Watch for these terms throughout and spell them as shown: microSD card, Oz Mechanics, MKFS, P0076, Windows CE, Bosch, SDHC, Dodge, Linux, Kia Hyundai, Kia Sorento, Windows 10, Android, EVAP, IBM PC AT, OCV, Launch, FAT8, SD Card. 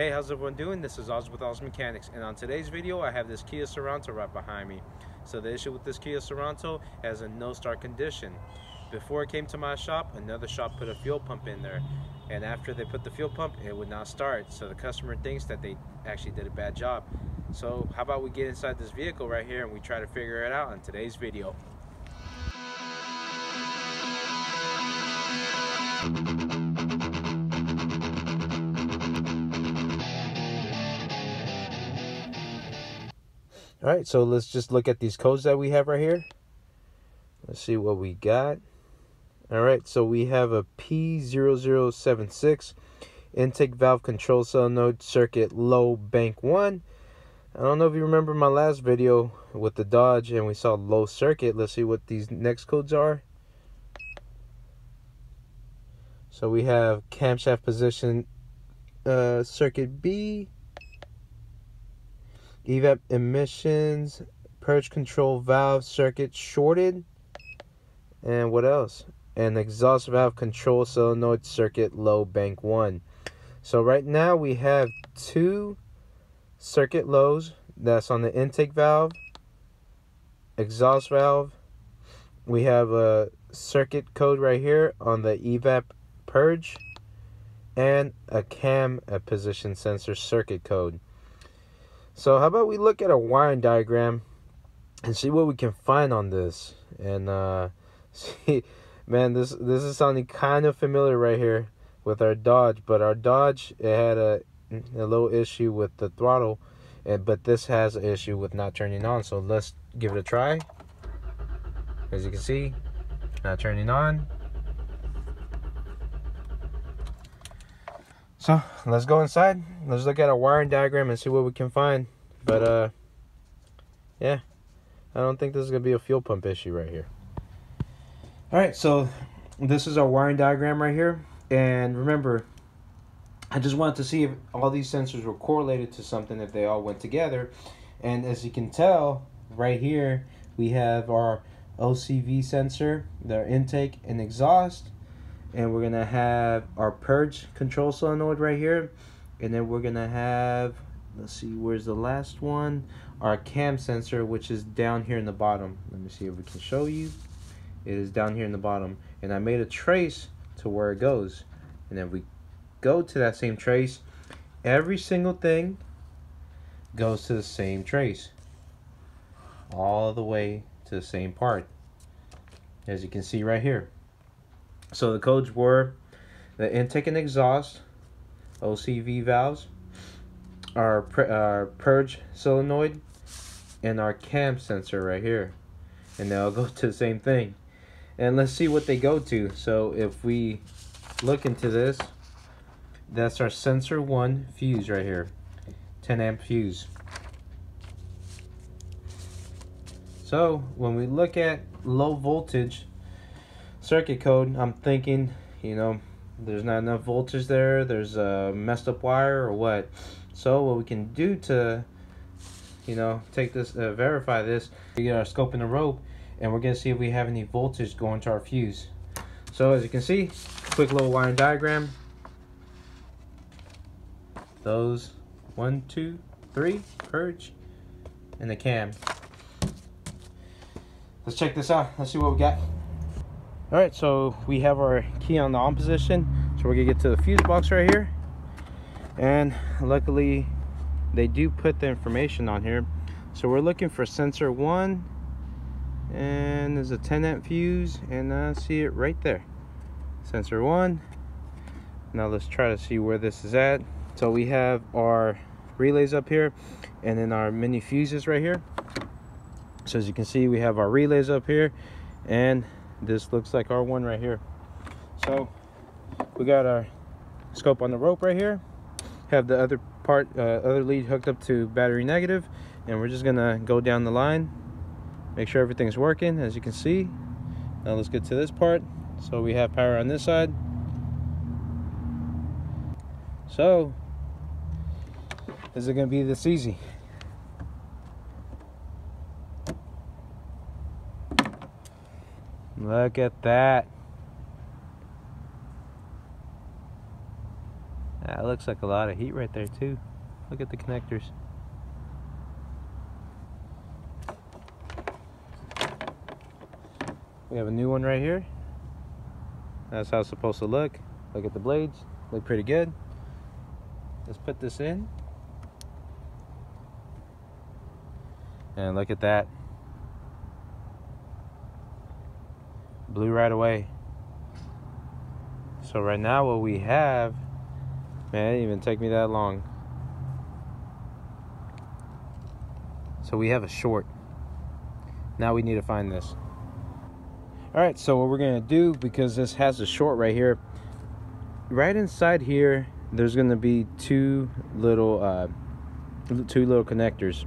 Hey, how's everyone doing? This is Oz with Oz Mechanics, and on today's video I have this Kia Sorento right behind me. So the issue with this Kia Sorento has a no-start condition. Before it came to my shop, another shop put a fuel pump in there, and after they put the fuel pump, it would not start. So the customer thinks that they actually did a bad job. So how about we get inside this vehicle right here and we try to figure it out on today's video. All right, so let's just look at these codes that we have right here. Let's see what we got. All right, so we have a P0076 intake valve control cell node circuit low bank 1. I don't know if you remember my last video with the Dodge and we saw low circuit. Let's see what these next codes are. So we have camshaft position circuit B, EVAP emissions, purge control valve circuit shorted, and what else? And exhaust valve control solenoid circuit low bank 1. So right now we have two circuit lows. That's on the intake valve, exhaust valve. We have a circuit code right here on the EVAP purge, and a cam position sensor circuit code. So how about we look at a wiring diagram and see what we can find on this. And see, man, this is sounding kind of familiar right here with our Dodge. But our Dodge, it had a little issue with the throttle, but this has an issue with not turning on. So let's give it a try. As you can see, not turning on. So let's go inside, let's look at a wiring diagram and see what we can find. But yeah, I don't think this is gonna be a fuel pump issue right here. All right, so this is our wiring diagram right here, and remember, I just wanted to see if all these sensors were correlated to something, if they all went together. And as you can tell right here, we have our OCV sensor, their intake and exhaust. And we're gonna have our purge control solenoid right here, and then we're gonna have, let's see, where's the last one? Our cam sensor, which is down here in the bottom. Let me see if we can show you. It is down here in the bottom, and I made a trace to where it goes, and then we go to that same trace. Every single thing goes to the same trace, all the way to the same part, as you can see right here. So the codes were the intake and exhaust, OCV valves, our purge solenoid, and our cam sensor right here. And they'll go to the same thing. And let's see what they go to. So if we look into this, that's our sensor 1 fuse right here, 10 amp fuse. So when we look at low voltage circuit code, I'm thinking, you know, there's not enough voltage there, there's a messed up wire or what. So what we can do to, you know, take this, verify this, we get our scope and the rope, and we're gonna see if we have any voltage going to our fuse. So as you can see, quick little wiring diagram, those 1, 2, 3 purge and the cam. Let's check this out, let's see what we got. All right, so we have our key on the on position. So we're gonna get to the fuse box right here. And luckily, they do put the information on here. So we're looking for sensor 1, and there's a 10 amp fuse, and I see it right there. Sensor 1. Now let's try to see where this is at. So we have our relays up here, and then our mini fuses right here. So as you can see, we have our relays up here, and this looks like our one right here. So we got our scope on the rope right here, have the other part, other lead hooked up to battery negative, and we're just gonna go down the line, make sure everything's working. As you can see, now let's get to this part. So we have power on this side. So is it gonna be this easy? Look at that. That looks like a lot of heat right there too. Look at the connectors. We have a new one right here. That's how it's supposed to look. Look at the blades. Look pretty good. Let's put this in. And look at that. Blew right away. So right now what we have, man, it didn't even take me that long. So we have a short. Now we need to find this. All right, so what we're gonna do, because this has a short right here, right inside here, there's gonna be two little connectors.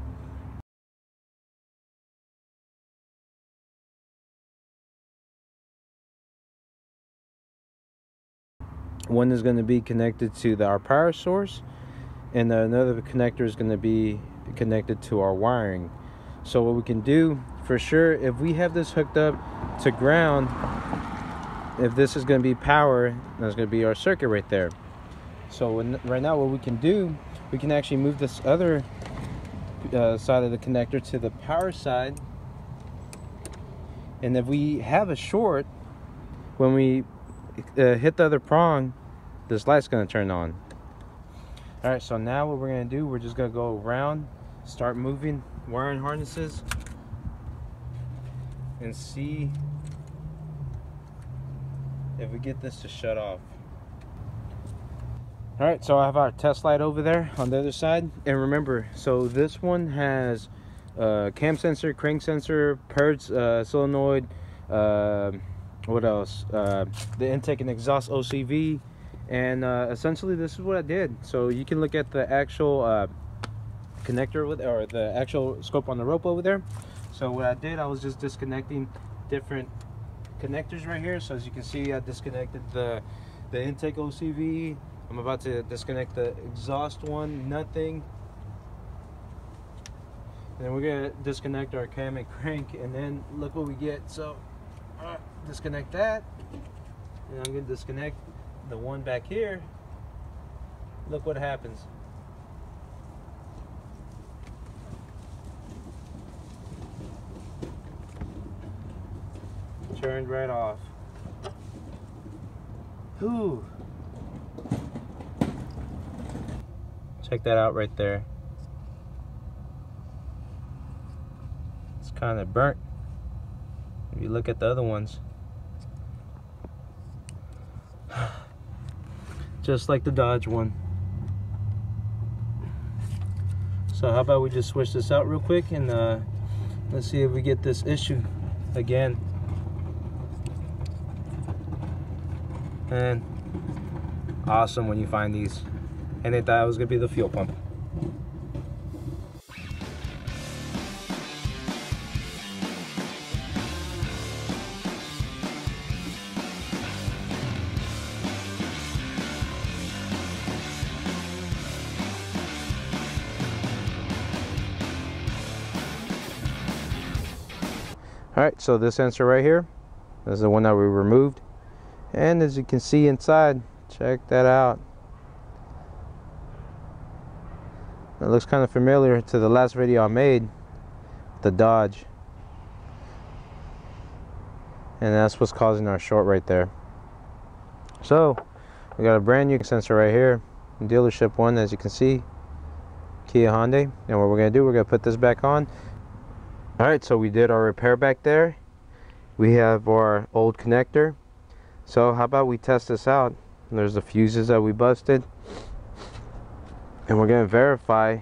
One is going to be connected to our power source, and another connector is going to be connected to our wiring. So what we can do for sure, if we have this hooked up to ground, if this is going to be power, that's going to be our circuit right there. So right now what we can do, we can actually move this other side of the connector to the power side. And if we have a short, when we hit the other prong, this light's going to turn on. All right, so now what we're going to do, we're just going to go around, start moving wiring harnesses, and see if we get this to shut off. All right, so I have our test light over there on the other side. And remember, so this one has cam sensor, crank sensor, purge, solenoid, what else, the intake and exhaust OCV, and essentially this is what I did. So you can look at the actual connector with, or the actual scope on the rope over there. So what I did, I was just disconnecting different connectors right here. So as you can see, I disconnected the intake OCV. I'm about to disconnect the exhaust one, nothing, and then we're gonna disconnect our cam and crank, and then look what we get. So disconnect that, and I'm going to disconnect the one back here. Look what happens. Turned right off. Whew. Check that out right there. It's kind of burnt. If you look at the other ones, just like the Dodge one. So how about we just switch this out real quick, and let's see if we get this issue again. And awesome when you find these. And they thought it was gonna be the fuel pump. Alright, so this sensor right here, this is the one that we removed. And as you can see inside, check that out. It looks kind of familiar to the last video I made, the Dodge. And that's what's causing our short right there. So, we got a brand new sensor right here, dealership one, as you can see, Kia Hyundai. And what we're going to do, we're going to put this back on. Alright, so we did our repair back there. We have our old connector. So how about we test this out? There's the fuses that we busted, and we're going to verify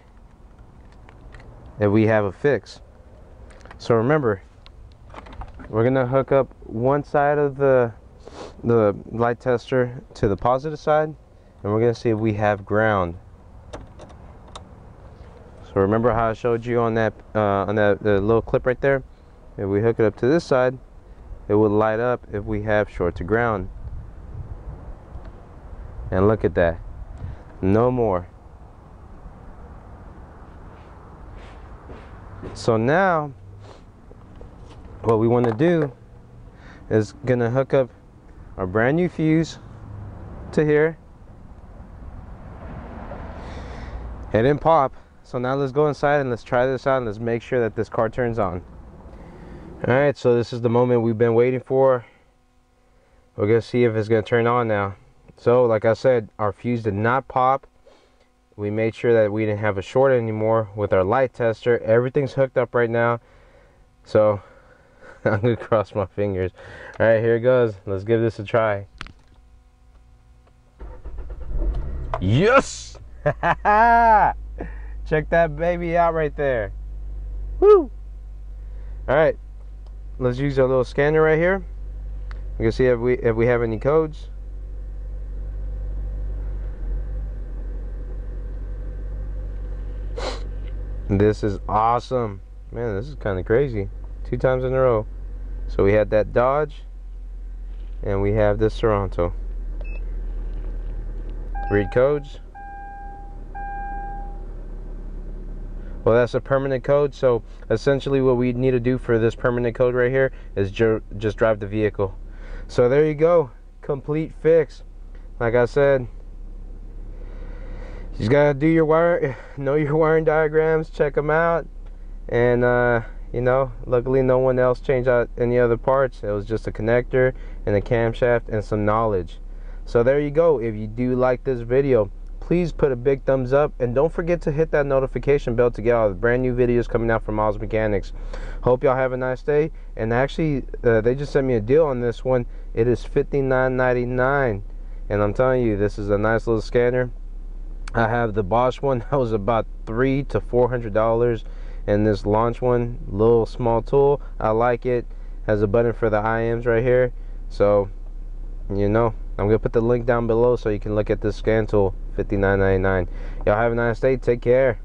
that we have a fix. So remember, we're going to hook up one side of the light tester to the positive side, and we're going to see if we have ground. So remember how I showed you on that little clip right there? If we hook it up to this side, it will light up if we have short to ground. And look at that. No more. So now, what we want to do is gonna hook up our brand new fuse to here. It didn't pop. So now let's go inside and let's try this out and let's make sure that this car turns on. All right, so this is the moment we've been waiting for. We're gonna see if it's gonna turn on now. So like I said, our fuse did not pop. We made sure that we didn't have a short anymore with our light tester. Everything's hooked up right now. So I'm gonna cross my fingers. All right, here it goes. Let's give this a try. Yes! Check that baby out right there. Woo! All right, let's use our little scanner right here. We can see if we have any codes. This is awesome, man. This is kind of crazy. 2 times in a row. So we had that Dodge, and we have this Sorento. Read codes. Well, that's a permanent code, so essentially what we need to do for this permanent code right here is just drive the vehicle. So there you go, complete fix. Like I said, you just gotta do your wire, know your wiring diagrams, check them out, and you know, luckily no one else changed out any other parts. It was just a connector and a camshaft and some knowledge. So there you go. If you do like this video, please put a big thumbs up, and don't forget to hit that notification bell to get all the brand new videos coming out from Oz Mechanics. Hope y'all have a nice day. And actually, they just sent me a deal on this one. It is $59.99, and I'm telling you, this is a nice little scanner. I have the Bosch one that was about $300 to $400, and this Launch one, little small tool. I like it. Has a button for the IMs right here. So you know, I'm gonna put the link down below so you can look at this scan tool. $59.99. Y'all have a nice day. Take care.